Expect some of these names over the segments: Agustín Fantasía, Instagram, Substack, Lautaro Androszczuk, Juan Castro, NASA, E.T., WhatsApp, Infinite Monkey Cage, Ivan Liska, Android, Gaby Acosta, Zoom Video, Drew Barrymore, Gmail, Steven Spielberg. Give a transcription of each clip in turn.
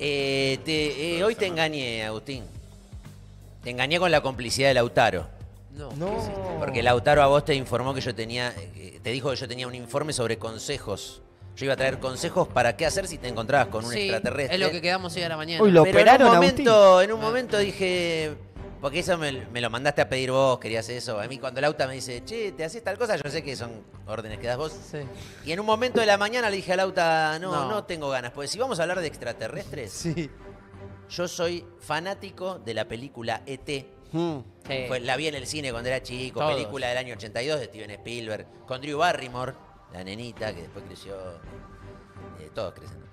Hoy te engañé, Agustín. Te engañé con la complicidad de Lautaro. No. Porque Lautaro a vos te informó que yo tenía... Te dijo que yo tenía un informe sobre consejos. Yo iba a traer consejos para qué hacer si te encontrabas con un extraterrestre. Es lo que quedamos hoy a la mañana. Uy, lo operaron, en un momento dije... Porque eso me lo mandaste a pedir vos, querías eso. A mí cuando Lauta me dice, che, te haces tal cosa, yo sé que son órdenes que das vos. Sí. Y en un momento de la mañana le dije a Lauta, no tengo ganas. Porque si vamos a hablar de extraterrestres, yo soy fanático de la película E.T. Pues la vi en el cine cuando era chico, película del año 82 de Steven Spielberg, con Drew Barrymore, la nenita que después creció, todos crecen.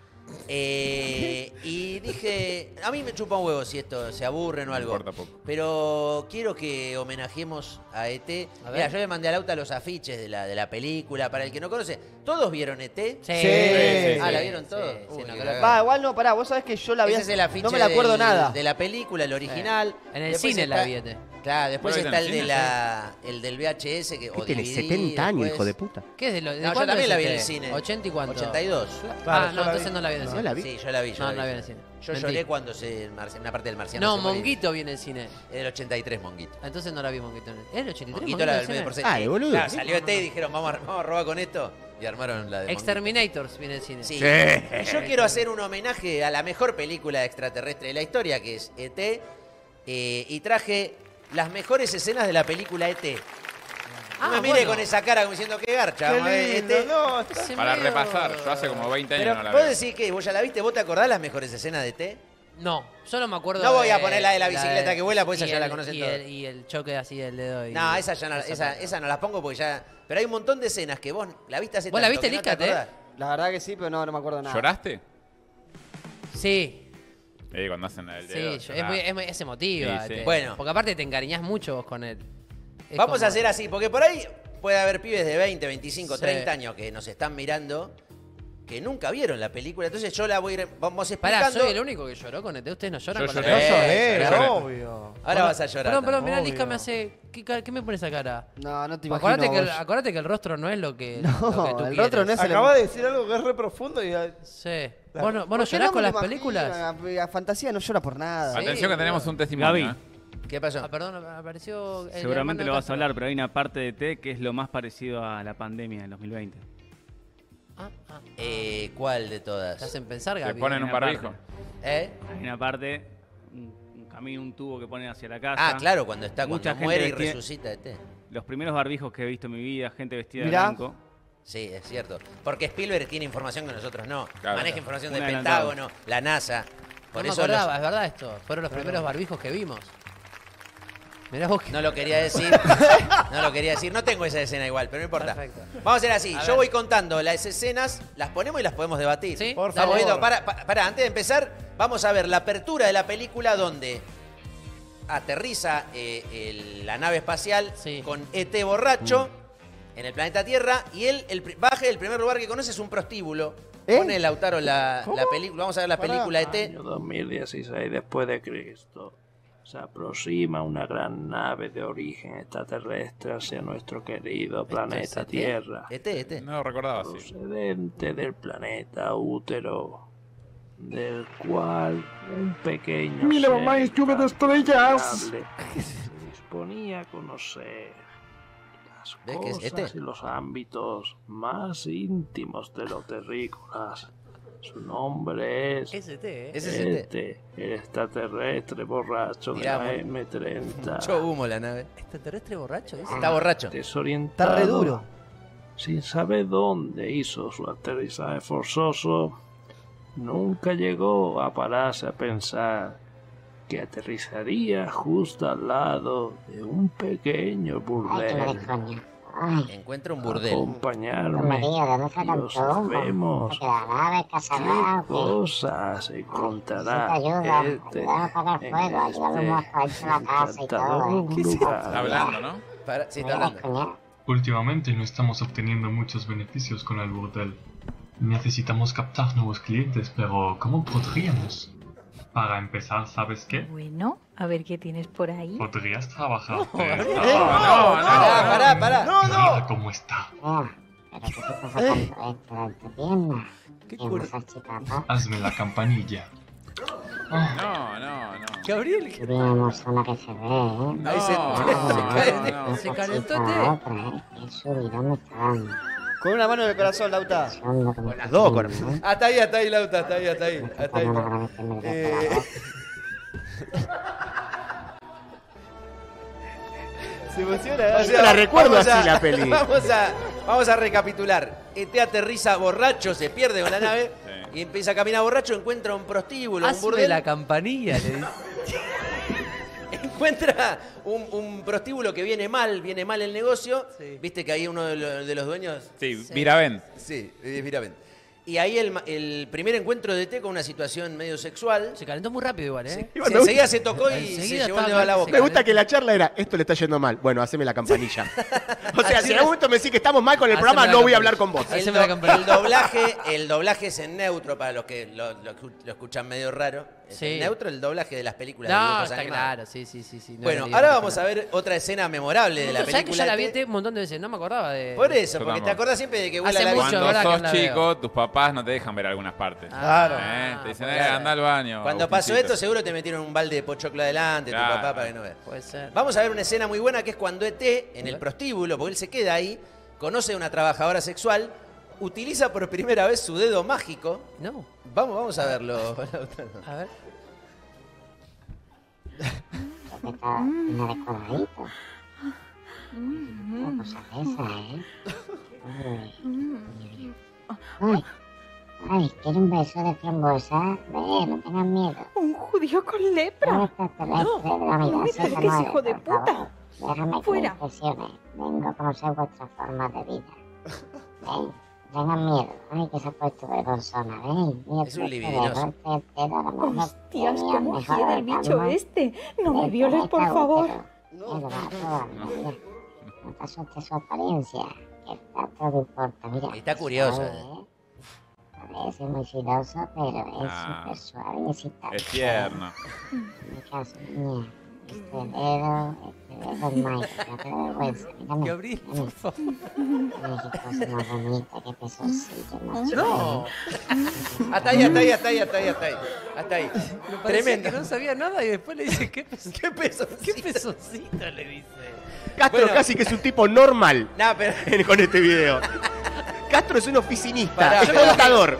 Y dije, a mí me chupa un huevo si esto se aburren o algo, pero quiero que homenajemos a E.T. Mira, yo le mandé a Lauta los afiches de la película. Para el que no conoce, ¿todos vieron E.T.? Sí. Ah, ¿la vieron todos? Sí, sí, igual no, pará, vos sabés que yo la vi, no me la acuerdo nada. De la película, el original. En el después cine está, la vi E.T. Claro, después está el del VHS. Que tiene 70 años, hijo de puta. ¿Qué es de lo, de no, yo también la vi en el cine. ¿80 y cuánto? 82. Ah, no, entonces no la vi en el cine. ¿No la vi? Sí, yo la vi. No la vi en el cine. Yo lloré cuando una parte del marciano. No, Monguito viene en el cine. En el 83, Monguito. Entonces no la vi, Monguito. ¿Es el 83? Monguito la del medio por cento. Ah, boludo. Claro, salió ET y dijeron, vamos a robar con esto. Y armaron la de Exterminators, viene el cine. Sí. Y yo quiero hacer un homenaje a la mejor película extraterrestre de la historia, que es ET. Y traje las mejores escenas de la película E.T. Ah, me mire con esa cara como diciendo que garcha. Para repasar, yo hace como 20 años no la vi. ¿Puedo decir que vos ya la viste? ¿Vos te acordás las mejores escenas de E.T.? No, solo me acuerdo. No voy a poner la de la bicicleta que vuela, porque esa ya la conocen todos. Y el choque así del dedo. No, esa ya no, esa no las pongo porque ya... Pero hay un montón de escenas que vos la viste hace tanto. ¿Vos la viste, Lica? La verdad que sí, pero no me acuerdo nada. ¿Lloraste? Sí. Cuando hacen el dedo, sí, es emotiva. Sí, sí. Bueno, porque aparte te encariñás mucho vos con él. Vamos a hacer así, porque por ahí puede haber pibes de 20, 25, 30 años que nos están mirando que nunca vieron la película. Entonces yo la voy a ir, vamos explicando. Pará, soy el único que lloró con ET. Ustedes no lloran con ET. Obvio. Ahora vas a llorar. Perdón, mirá, Lisca me hace... ¿Qué me pone esa cara? No te imagino. Acordate que el rostro no es lo que tú el rostro no es el... Acabas de decir algo que es re profundo y... Sí. ¿Vos no llorás con las películas? La fantasía no llora por nada. Atención que tenemos un testimonio. Gaby. ¿Qué pasó? Ah, perdón, apareció... Seguramente lo vas a hablar, pero hay una parte de ET que es lo más parecido a la pandemia del 2020. ¿Cuál de todas? ¿Te hacen pensar, Gaby? Te ponen un barbijo. Hay una parte... un tubo que ponen hacia la casa. Ah, claro, cuando está, cuando muere y resucita ET. Los primeros barbijos que he visto en mi vida, gente vestida de blanco. Sí, es cierto. Porque Spielberg tiene información que nosotros no. Claro. Maneja información del Pentágono, la NASA. Por eso me acordaba, es verdad esto. Fueron los primeros barbijos que vimos. Mirá vos que... No lo quería decir. No lo quería decir. No tengo esa escena igual, pero no importa. Perfecto. Vamos a hacer así. Yo voy contando las escenas, las ponemos y las podemos debatir. ¿Sí? Por favor. Para, antes de empezar, vamos a ver la apertura de la película donde aterriza la nave espacial con ET borracho en el planeta Tierra y él baja. El primer lugar que conoce es un prostíbulo. Pone Lautaro la película. Vamos a ver la película ET. Año 2016 después de Cristo. Se aproxima una gran nave de origen extraterrestre hacia nuestro querido planeta Tierra. No lo recordaba así. Procedente del planeta Útero, del cual un pequeño ser... ¡Mira, mamá, es lluvia de estrellas! ...se disponía a conocer las cosas y los ámbitos más íntimos de los terrícolas. Su nombre es ST, el extraterrestre borracho de la M30. Mucho humo la nave. ¿Extraterrestre borracho? Está borracho. Desorientado. Está re duro. Sin saber dónde hizo su aterrizaje forzoso, nunca llegó a pararse a pensar que aterrizaría justo al lado de un pequeño burdel. Encuentro un burdel. Acompañarme. Nos vemos. ¿Qué cosas encontrará ET en este hablando, ¿no? Sí, está hablando. Últimamente no estamos obteniendo muchos beneficios con el burdel. Necesitamos captar nuevos clientes, pero ¿cómo podríamos? Para empezar, ¿sabes qué? Bueno, a ver qué tienes por ahí. Podrías trabajar. No, pará. Mira cómo está. Pero ¿qué te pasa con tu pierna? Hazme la campanilla. No. Gabriel, ¿qué tal? Una persona que se ve, ¿eh? No, ahí se... No. Se calentó, el subidón me está dando. Con una mano en el corazón, Lauta. Con las dos, corazón. Hasta ahí, Lauta, hasta ahí. Se emociona. O sea, la recuerdo así la peli. Vamos a recapitular. E.T. aterriza borracho, se pierde con la nave y empieza a caminar borracho, encuentra un prostíbulo, un burdel. La campanilla, le dice. Encuentra un prostíbulo que viene mal el negocio. Sí. Viste que ahí uno de los dueños... Sí, Viravent. Sí, Viravent. Y ahí el primer encuentro de E.T. con una situación medio sexual. Se calentó muy rápido igual, ¿eh? Sí, enseguida se tocó y se llevó el dedo a la boca. Me gusta que la charla era, esto le está yendo mal. Bueno, haceme la campanilla. O sea, si en algún momento me decís que estamos mal con el programa, no voy a hablar con vos. El doblaje es en neutro, para los que lo escuchan medio raro. Es en neutro el doblaje de las películas. No, está claro, sí. No, bueno, ahora vamos a ver otra escena memorable de la película. ¿Sabés que ya la vi un montón de veces? No me acordaba de... Por eso, porque te acordás siempre de que vuela la vida. Cuando sos chico, tus papás no te dejan ver algunas partes. Claro. Te dicen, anda al baño. Cuando pasó esto, seguro te metieron un balde de pochoclo adelante, claro, tu papá, para que no veas. Puede ser. Vamos a ver una escena muy buena que es cuando E.T., en el prostíbulo, porque él se queda ahí, conoce a una trabajadora sexual, utiliza por primera vez su dedo mágico. No. Vamos a verlo. A ver. Ay, ¿quieres un beso de frambuesa? Ve, no tengas miedo. Un judío con lepra. No me trajes, hijo de puta. Déjame que me impresione. Vengo a conocer vuestras formas de vida. Ven, tengan miedo. Ay, que se ha puesto vergonzona. Ven, es un libidinoso. Hostias, cómo gira el bicho este. No me violes, por favor. No te asustes su apariencia. El trato no importa. Mira, está curiosa, parece muy filoso, pero es súper suave y excitante. Es tierno. Me caso, mira. Este dedo es mágico, no te vergüenza. Mírame. Gabriel, por favor. Qué cosa más bonita, qué pesoncillo, más chulo. No. Hasta ahí. Tremendo. Que no sabía nada y después le dice, qué pesoncito le dice. Castro casi que es un tipo normal con este video. Castro es un oficinista, es contador.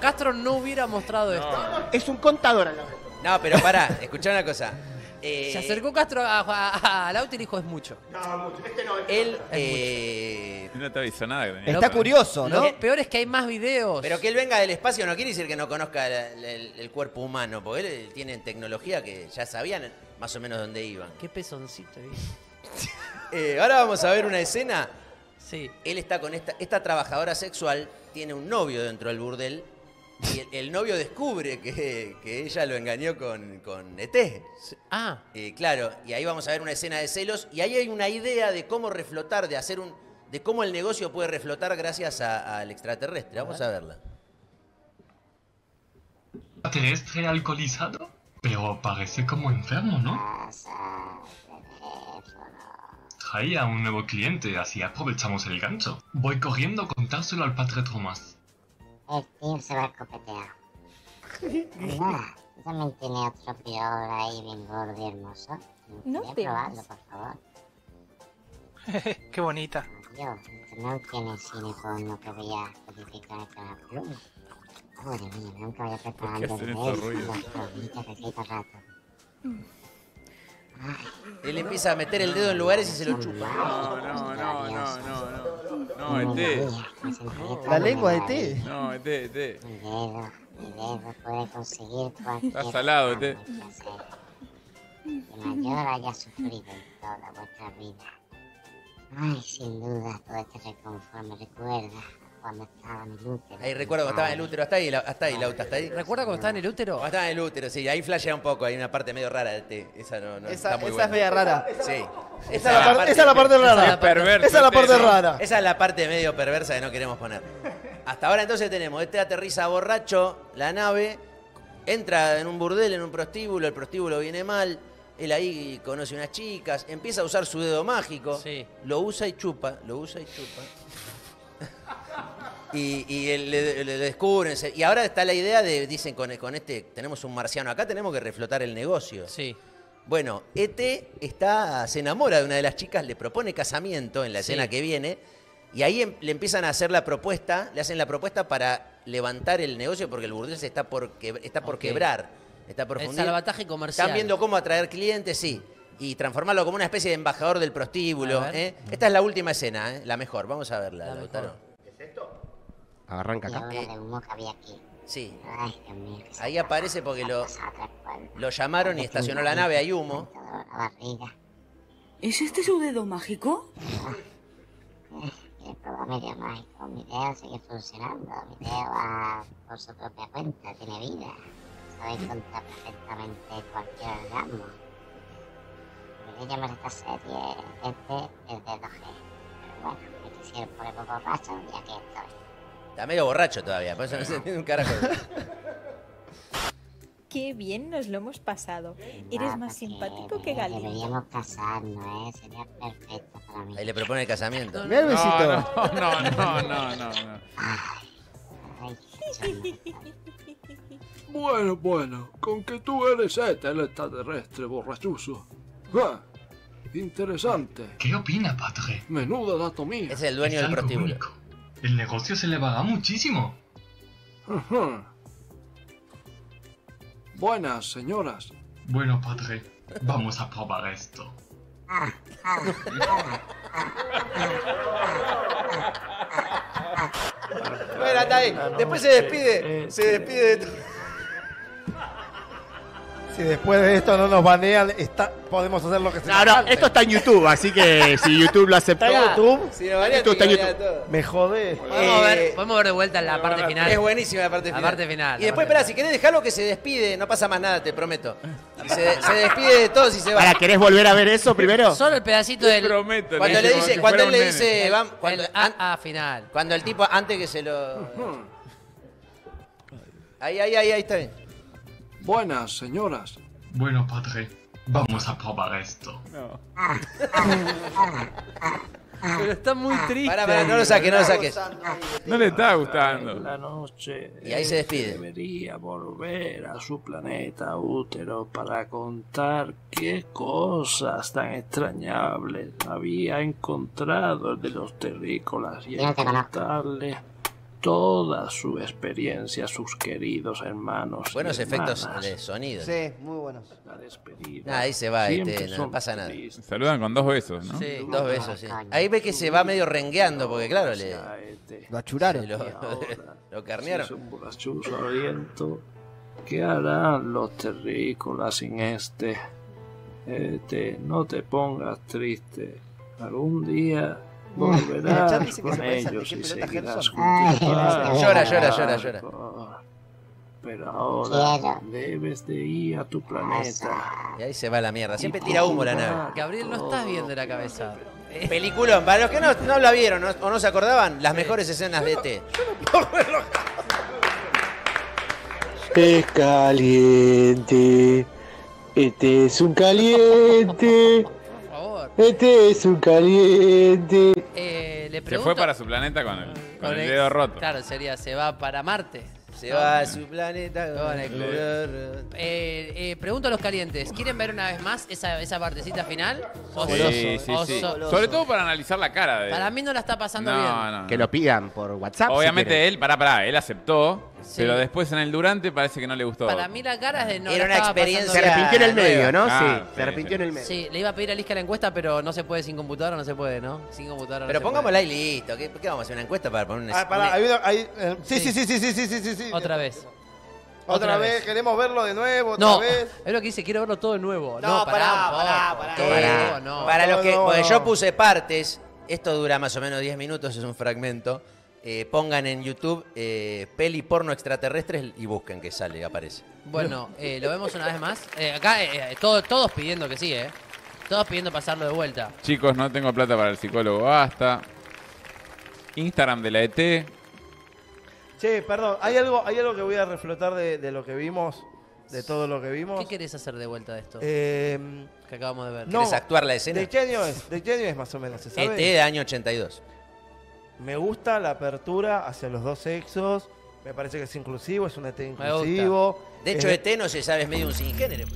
Castro no hubiera mostrado esto. Es un contador a la vez. No, pero pará, escuchá una cosa. Se acercó Castro a Lauta y dijo, es mucho. No, este no. Él no te avisó nada. Está curioso, ¿no? Lo peor es que hay más videos. Pero que él venga del espacio no quiere decir que no conozca el cuerpo humano, porque él tiene tecnología que ya sabían más o menos dónde iban. Qué pesoncito. Ahora vamos a ver una escena. Sí. Él está con esta trabajadora sexual, tiene un novio dentro del burdel y el novio descubre que ella lo engañó con E.T. Ah. Claro, y ahí vamos a ver una escena de celos y ahí hay una idea de cómo reflotar, de cómo el negocio puede reflotar gracias al extraterrestre. Vamos a verla. ¿Extraterrestre alcoholizado? Pero parece como enfermo, ¿no? Traía a un nuevo cliente, así aprovechamos el gancho. Voy corriendo a contárselo al padre Tomás. El tío se va a copetear. Nada, ¿tú también tienes otro peor ahí, bien gordo y hermoso? No te vas. Probarlo, por favor. Qué bonita. Yo, no tiene cine porno que voy a especificar con la pluma. Madre mía, nunca voy a preparar el mes. Las plumillas que quita rato. Él empieza a meter el dedo en lugares y se lo chupa. No, E.T. La lengua de E.T. No, E.T. Mi dedo puede conseguir cualquier... Está salado, E.T. Que mayor haya sufrido en toda vuestra vida. Ay, sin duda, todo este reconfort me recuerda cuando estaba en el útero. Ahí recuerdo cuando estaba en el útero, hasta ahí, Lauta, hasta ahí. ¿Recuerda cuando estaba en el útero? Cuando estaba en el útero, sí, ahí flashea un poco, hay una parte medio rara de T. Esa no está muy buena. Esa es medio rara. Sí. Esa es la parte rara. Perverso. Esa es la parte rara. Esa es la parte medio perversa que no queremos poner. Hasta ahora entonces tenemos, este aterriza borracho, la nave, entra en un burdel, en un prostíbulo, el prostíbulo viene mal. Él ahí conoce unas chicas, empieza a usar su dedo mágico, lo usa y chupa. Y le descubren. Y ahora está la idea de, dicen, con este, tenemos un marciano acá, tenemos que reflotar el negocio. Sí. Bueno, E.T. se enamora de una de las chicas, le propone casamiento en la escena que viene, y ahí le empiezan a hacer la propuesta, le hacen la propuesta para levantar el negocio porque el burdel está por quebrar, está por fundir. El salvataje comercial. Están viendo cómo atraer clientes, sí, y transformarlo como una especie de embajador del prostíbulo. ¿Eh? Esta es la última escena, ¿eh? La mejor, vamos a verla, Lautaro. ¿Es esto? Arranca acá. Sí. Ahí aparece porque lo llamaron y estacionó la nave, hay humo. ¿Es este su dedo mágico? El programa es mágico. Mi dedo sigue funcionando. Mi dedo va por su propia cuenta, tiene vida. Sabe encontrar perfectamente cualquier orgasmo. Podría llamar a esta serie este el dedo G. Pero bueno, me quisieron poner poco racho ya que estoy. Está medio borracho todavía, por eso no se entiende un carajo. Qué bien nos lo hemos pasado. Eres más simpático que Galindo. Deberíamos casarnos, ¿eh? Sería perfecto para mí. Ahí le propone el casamiento. No, no. Bueno. Con que tú eres el extraterrestre borrachuzo. Interesante. ¿Qué opina, padre? Menuda anatomía. Es el dueño del prostíbulo. El negocio se le paga muchísimo. Buenas, señoras. Bueno, padre, vamos a probar esto. Bueno, está ahí. Después se despide de todo. Si después de esto no nos banean, podemos hacer lo que se nos cante. Esto está en YouTube, así que si YouTube lo acepta. ¿Está en YouTube? Si lo banean, esto está en YouTube. Todo. Me jodé. Podemos ver de vuelta la parte final. Es buenísima la parte final. La parte final. Y después, espera, si querés dejarlo que se despide, no pasa más nada, te prometo. Se despide de todos y se va. Ahora, ¿querés volver a ver eso primero? Solo el pedacito del... Prometo, cuando le dice, cuando él le dice... final. Cuando el tipo, antes que se lo... Ahí está bien. Buenas, señoras. Bueno, padre, vamos a probar esto. No. Pero está muy triste. Pará, no lo saques. No le está gustando. La noche. Y ahí se despide. Debería volver a su planeta útero para contar qué cosas tan extrañables había encontrado de los terrícolas y contarles toda su experiencia, sus queridos hermanos. Buenos efectos de sonido. Sí, muy buenos. La despedida. Ahí se va, no pasa nada. Saludan con dos besos, ¿no? Sí, dos besos, sí. Ahí ve que se va medio rengueando, porque claro, lo achuraron. Lo carnearon. Es un borrachuzo oriento. ¿Qué harán los terrícolas sin este? No te pongas triste. Algún día... Volverás con ellos y seguirás juntos. Llora. Pero ahora debes de ir a tu planeta. Y ahí se va la mierda. Siempre tira humo la nave. Gabriel, no estás bien de la cabeza. Peliculón. Para los que no la vieron o no se acordaban, las mejores escenas de E.T. Es caliente. E.T. es un caliente. E.T. es un caliente. Se fue para su planeta con el dedo roto. Claro, sería, se va para Marte. Se va a su planeta con el culo roto. Pregunto a los calientes, ¿quieren ver una vez más esa partecita final? Sí. Sobre todo para analizar la cara de él. Para mí no la está pasando bien. No. Que lo pidan por WhatsApp. Obviamente si él, él aceptó. Sí. Pero después en el durante parece que no le gustó. Para mí la cara es de no. Era una experiencia. Se arrepintió en el medio, ¿no? Se arrepintió en el medio. Sí, le iba a pedir a Lisca la encuesta, pero no se puede sin computadora, ¿no? Sin computadora. Pero pongámosla ahí listo. ¿Qué vamos a hacer? ¿Una encuesta para poner un... Sí. Otra vez, queremos verlo de nuevo, otra vez. Es lo que dice, quiero verlo todo de nuevo. No, pará. Para los que... Porque yo puse partes, esto dura más o menos 10 minutos, es un fragmento. Pongan en YouTube peli porno extraterrestres y busquen que sale, aparece. Bueno, lo vemos una vez más. Acá todos pidiendo que sí, todos pidiendo pasarlo de vuelta. Chicos, no tengo plata para el psicólogo, basta. Instagram de la E.T. Che, perdón, hay algo que voy a reflotar de lo que vimos, de todo lo que vimos. ¿Qué querés hacer de vuelta de esto? Que acabamos de ver. ¿Querés actuar la escena? ¿De qué año es más o menos? ¿Se sabe? E.T. de año 82. Me gusta la apertura hacia los dos sexos. Me parece que es inclusivo, es un ET inclusivo. De hecho, ET no se sabe, es medio un sin género.